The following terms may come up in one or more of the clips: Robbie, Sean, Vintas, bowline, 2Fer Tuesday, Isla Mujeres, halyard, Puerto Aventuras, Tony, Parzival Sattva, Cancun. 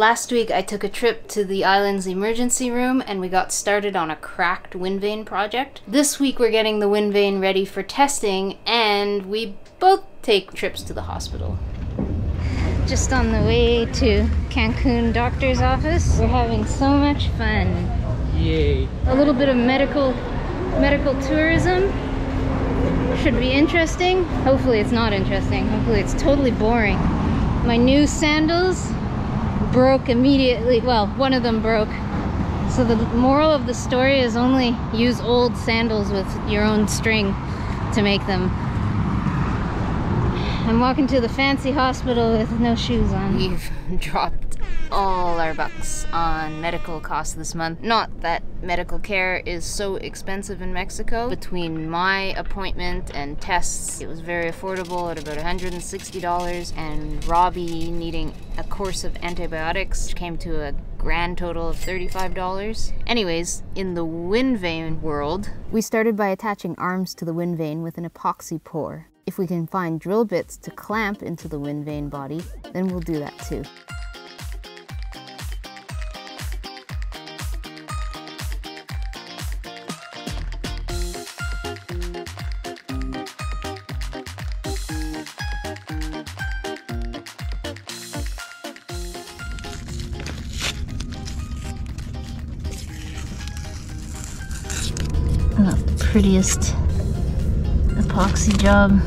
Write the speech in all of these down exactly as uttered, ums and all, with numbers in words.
Last week I took a trip to the island's emergency room and we got started on a cracked wind vane project. This week we're getting the wind vane ready for testing and we both take trips to the hospital. Just on the way to Cancun doctor's office. We're having so much fun. Yay. A little bit of medical medical tourism should be interesting. Hopefully it's not interesting. Hopefully it's totally boring. My new sandals broke immediately. Well, one of them broke. So the moral of the story is only use old sandals with your own string to make them. I'm walking to the fancy hospital with no shoes on. We've dropped all our bucks on medical costs this month. Not that medical care is so expensive in Mexico. Between my appointment and tests, it was very affordable at about one hundred sixty dollars, and Robbie needing a course of antibiotics, which came to a grand total of thirty-five dollars. Anyways, in the wind vane world, we started by attaching arms to the wind vane with an epoxy pour. If we can find drill bits to clamp into the wind vane body, then we'll do that too. The prettiest epoxy job.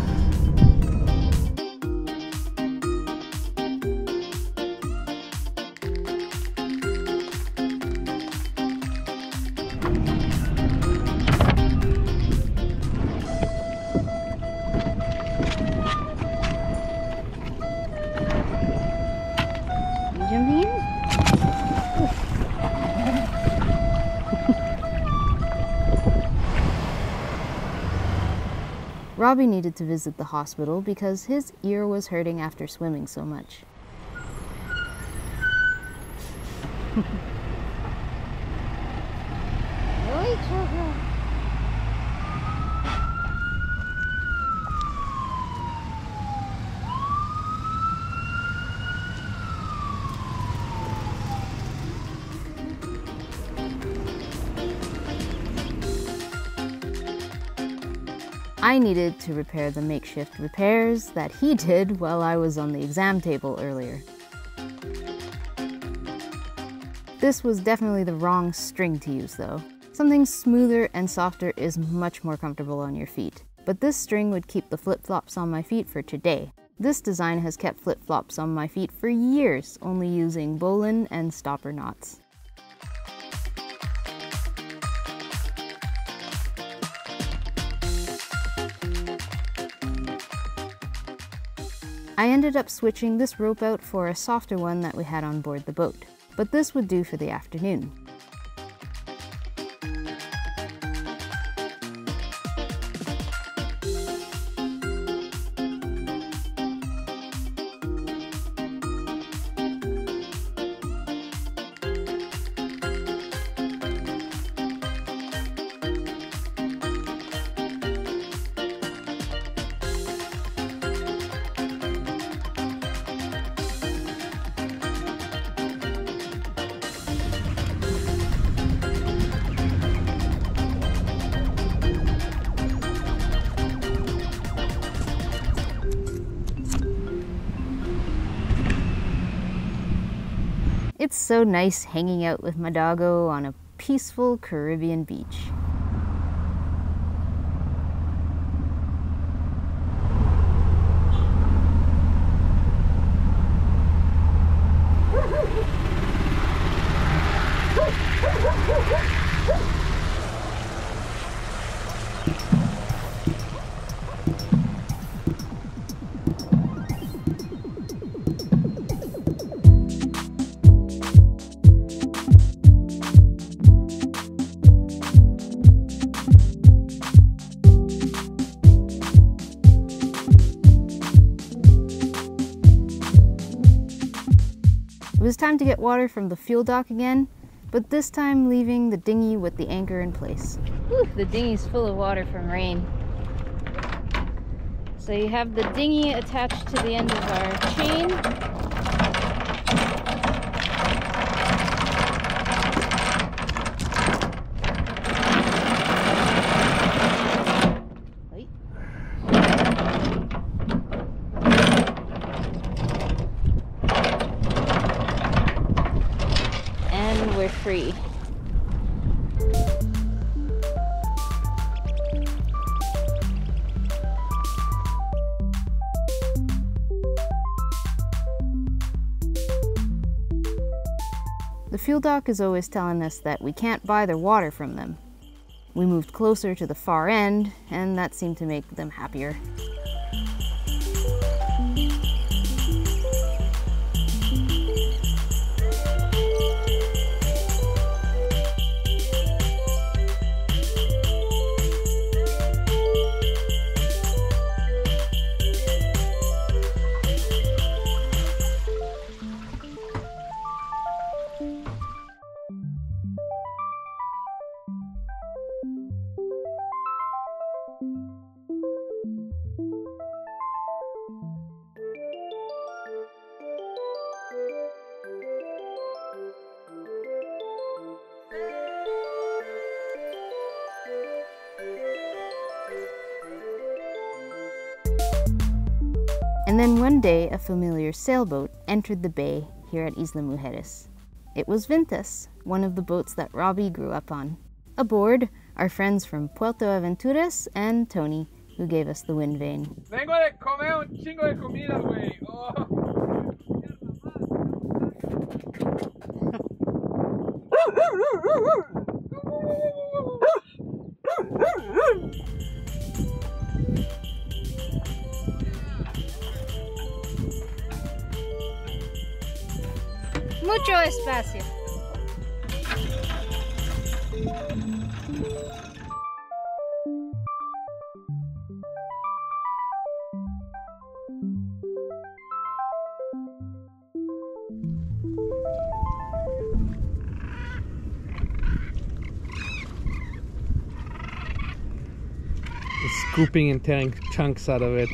Robbie needed to visit the hospital because his ear was hurting after swimming so much. I needed to repair the makeshift repairs that he did while I was on the exam table earlier. This was definitely the wrong string to use though. Something smoother and softer is much more comfortable on your feet. But this string would keep the flip-flops on my feet for today. This design has kept flip-flops on my feet for years, only using bowline and stopper knots. I ended up switching this rope out for a softer one that we had on board the boat, but this would do for the afternoon. It's so nice hanging out with my doggo on a peaceful Caribbean beach. It was time to get water from the fuel dock again, but this time leaving the dinghy with the anchor in place. Ooh, the dinghy's full of water from rain. So you have the dinghy attached to the end of our chain. were free. The fuel dock is always telling us that we can't buy their water from them. We moved closer to the far end, and that seemed to make them happier. And then one day, a familiar sailboat entered the bay here at Isla Mujeres. It was Vintas, one of the boats that Robbie grew up on. Aboard, our friends from Puerto Aventuras and Tony, who gave us the wind vane. Vengo de comer un chingo de comida, güey. Oh. Mucho espacio. It's scooping and tearing chunks out of it.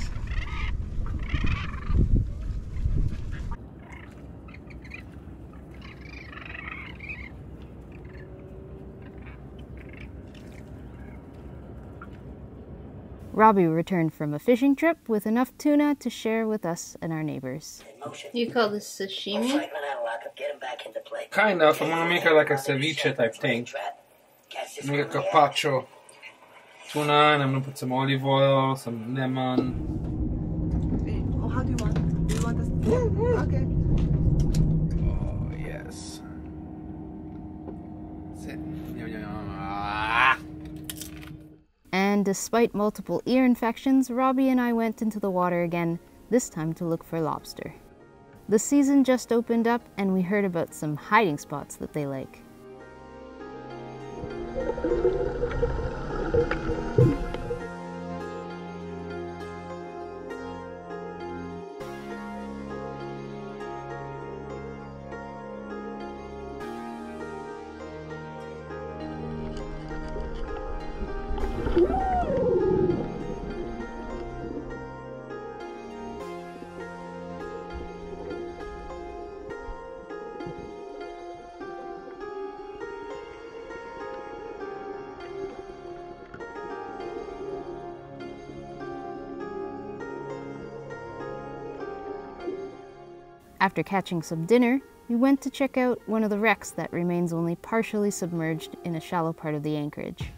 Robbie returned from a fishing trip with enough tuna to share with us and our neighbors. You call this sashimi? Kind of. I'm gonna make it like a ceviche type thing. Make a carpaccio. Tuna, and I'm gonna put some olive oil, some lemon. Oh, how do you want? Do you want this? Okay. Oh, yes. That's it. And despite multiple ear infections, Robbie and I went into the water again, this time to look for lobster. The season just opened up and we heard about some hiding spots that they like. After catching some dinner, we went to check out one of the wrecks that remains only partially submerged in a shallow part of the anchorage.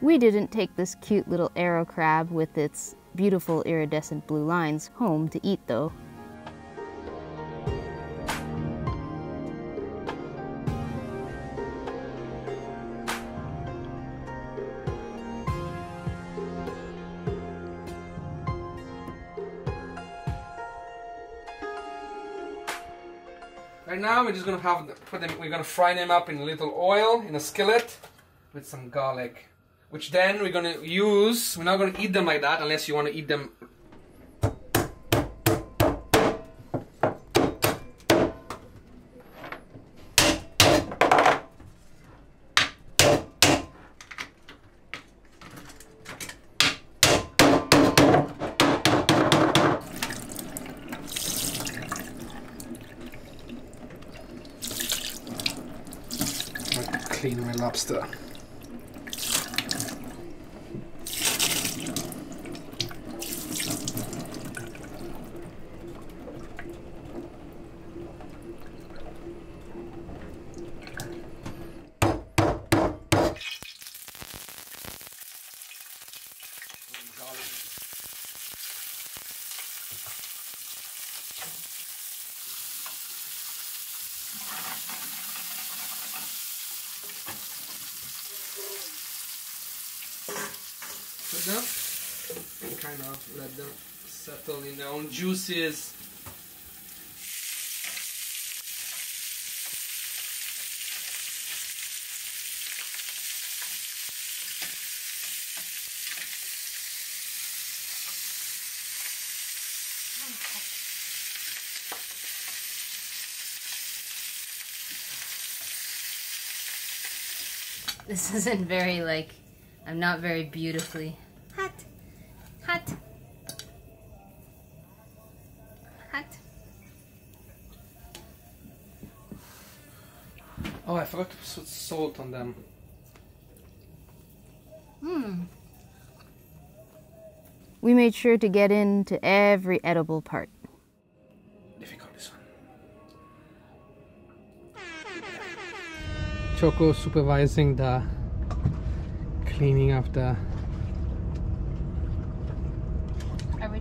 We didn't take this cute little arrow crab with its beautiful iridescent blue lines home to eat though. Right now we're just gonna have put them we're gonna fry them up in a little oil in a skillet with some garlic. Which then we're gonna use, we're not gonna eat them like that unless you wanna eat them. clean my lobster. Them and kind of let them settle in their own juices. This isn't very, like, I'm not very beautifully. Hot. Hot. Oh, I forgot to put salt on them. Hmm. We made sure to get into every edible part. Difficult, this one. Choco supervising the cleaning of the...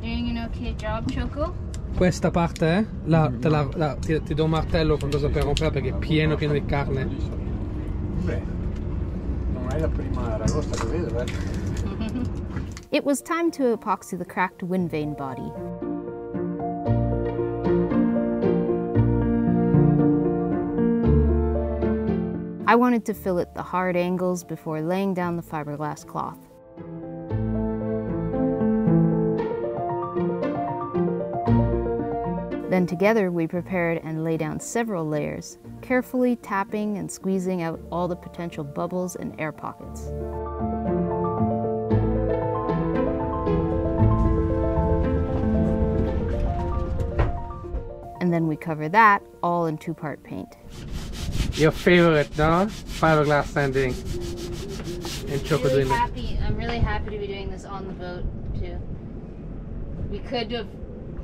Doing an okay job, Choco? Questa parte la, te la, la, ti, ti do un martello qualcosa per rompere perché è pieno pieno di carne. Beh, non è la prima ragosta che vedo, eh? It was time to epoxy the cracked wind vane body. I wanted to fill it the hard angles before laying down the fiberglass cloth. Then together we prepared and laid down several layers, carefully tapping and squeezing out all the potential bubbles and air pockets. And then we cover that all in two-part paint. Your favorite, no? Fiberglass sanding. And chocolate. I'm really happy. I'm really happy to be doing this on the boat too. We could have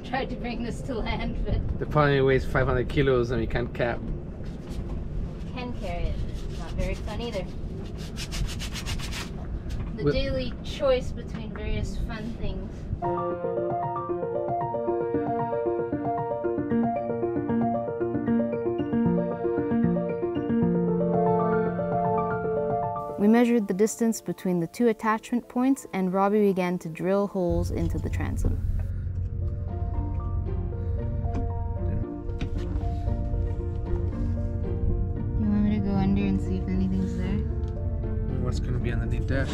tried to bring this to land, but... The pony weighs five hundred kilos and we can't cap. Can carry it. It's not very fun either. The With... daily choice between various fun things. We measured the distance between the two attachment points and Robbie began to drill holes into the transom. What's going to be underneath there?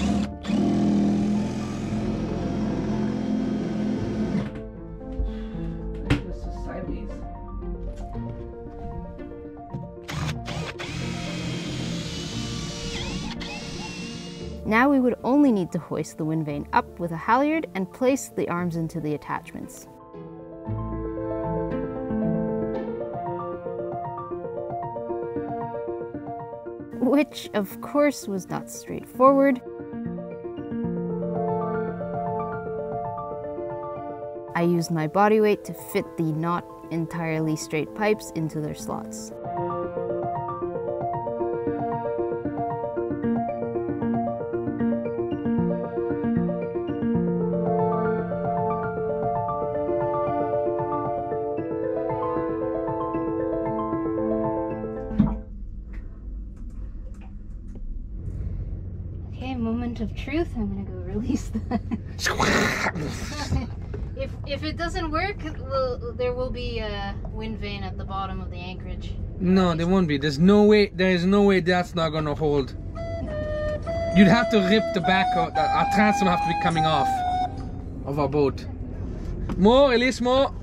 This is sideways. Now we would only need to hoist the wind vane up with a halyard and place the arms into the attachments. Which, of course, was not straightforward. I used my body weight to fit the not entirely straight pipes into their slots. Of truth, I'm gonna go release that. if, if it doesn't work, we'll, there will be a wind vane at the bottom of the anchorage. No, there won't be. There's no way, there is no way that's not gonna hold. You'd have to rip the back of, uh, our transom have to be coming off of our boat. More, release more.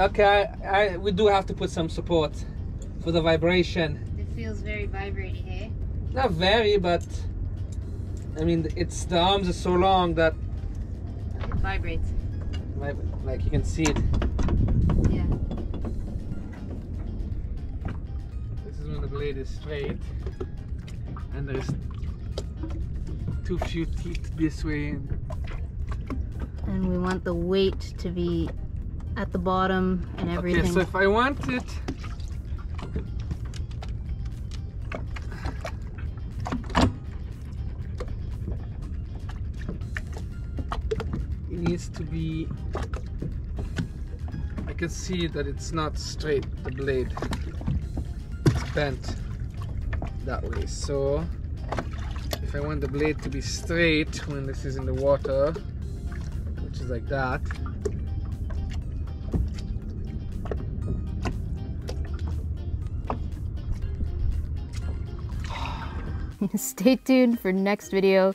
Okay, I, I, we do have to put some support for the vibration. It feels very vibrating, eh? Not very, but I mean, it's the arms are so long that it vibrates. Like you can see it. Yeah. This is when the blade is straight, and there's too few teeth this way. And we want the weight to be at the bottom and everything. Okay, so if I want it. Needs to be, I can see that it's not straight, the blade, it's bent that way. So if I want the blade to be straight when this is in the water, which is like that, stay tuned for next video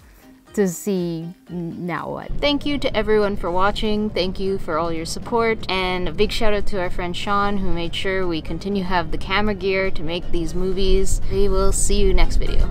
to see now what. Thank you to everyone for watching. Thank you for all your support, and a big shout out to our friend Sean, who made sure we continue to have the camera gear to make these movies. We will see you next video.